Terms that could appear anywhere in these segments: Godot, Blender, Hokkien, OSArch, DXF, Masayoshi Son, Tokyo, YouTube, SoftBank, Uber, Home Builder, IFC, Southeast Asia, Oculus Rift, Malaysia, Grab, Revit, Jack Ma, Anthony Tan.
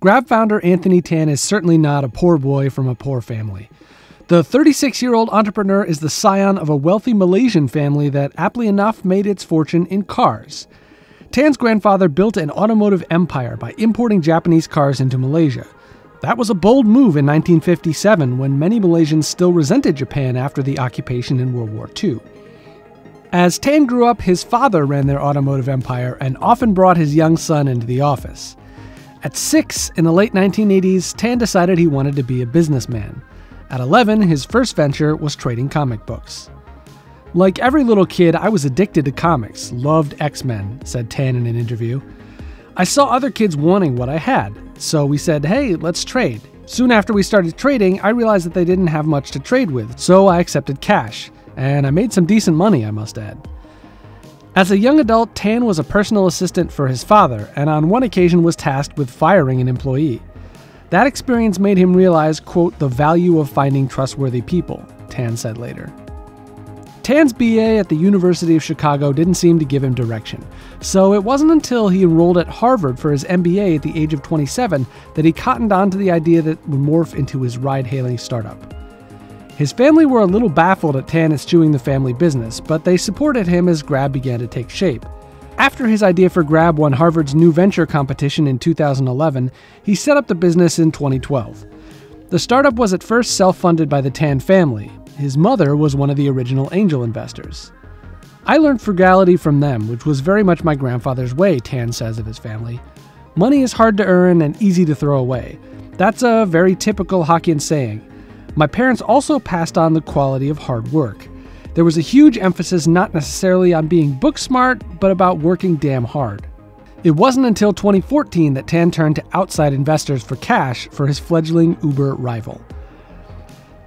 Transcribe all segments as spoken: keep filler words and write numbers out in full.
Grab founder Anthony Tan is certainly not a poor boy from a poor family. The thirty-six-year-old entrepreneur is the scion of a wealthy Malaysian family that, aptly enough, made its fortune in cars. Tan's grandfather built an automotive empire by importing Japanese cars into Malaysia. That was a bold move in nineteen fifty-seven, when many Malaysians still resented Japan after the occupation in World War Two. As Tan grew up, his father ran their automotive empire and often brought his young son into the office. At six, in the late nineteen eighties, Tan decided he wanted to be a businessman. At eleven, his first venture was trading comic books. "Like every little kid, I was addicted to comics, loved X-Men," said Tan in an interview. "I saw other kids wanting what I had, so we said, hey, let's trade. Soon after we started trading, I realized that they didn't have much to trade with, so I accepted cash, and I made some decent money, I must add." As a young adult, Tan was a personal assistant for his father, and on one occasion was tasked with firing an employee. That experience made him realize, quote, the value of finding trustworthy people, Tan said later. Tan's B A at the University of Chicago didn't seem to give him direction, so it wasn't until he enrolled at Harvard for his M B A at the age of twenty-seven that he cottoned on to the idea that would morph into his ride-hailing startup. His family were a little baffled at Tan eschewing the family business, but they supported him as Grab began to take shape. After his idea for Grab won Harvard's New Venture competition in two thousand eleven, he set up the business in twenty twelve. The startup was at first self-funded by the Tan family. His mother was one of the original angel investors. "I learned frugality from them, which was very much my grandfather's way," Tan says of his family. "Money is hard to earn and easy to throw away. That's a very typical Hokkien saying. My parents also passed on the quality of hard work. There was a huge emphasis not necessarily on being book smart, but about working damn hard." It wasn't until twenty fourteen that Tan turned to outside investors for cash for his fledgling Uber rival.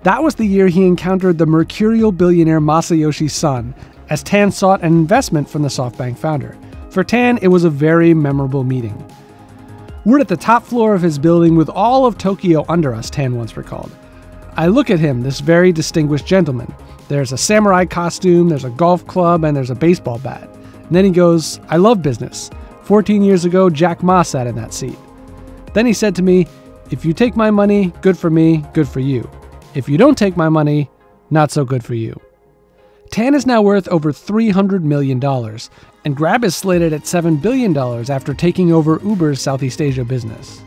That was the year he encountered the mercurial billionaire Masayoshi Son, as Tan sought an investment from the SoftBank founder. For Tan, it was a very memorable meeting. "We're at the top floor of his building with all of Tokyo under us," Tan once recalled. "I look at him, this very distinguished gentleman. There's a samurai costume, there's a golf club, and there's a baseball bat." And then he goes, "I love business. fourteen years ago, Jack Ma sat in that seat. Then he said to me, if you take my money, good for me, good for you. If you don't take my money, not so good for you." Tan is now worth over three hundred million dollars, and Grab is slated at seven billion dollars after taking over Uber's Southeast Asia business.